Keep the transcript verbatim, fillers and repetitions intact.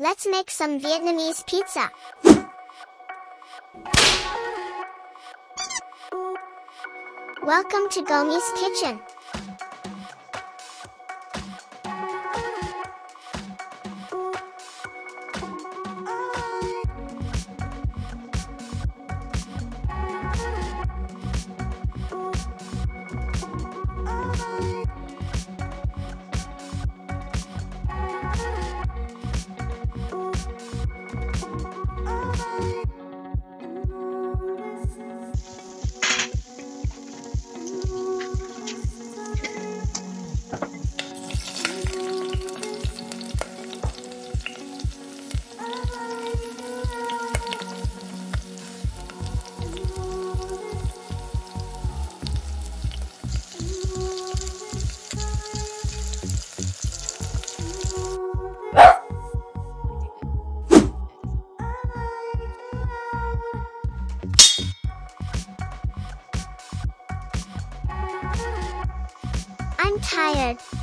Let's make some Vietnamese pizza. Welcome to Gomi's Kitchen. I'm tired.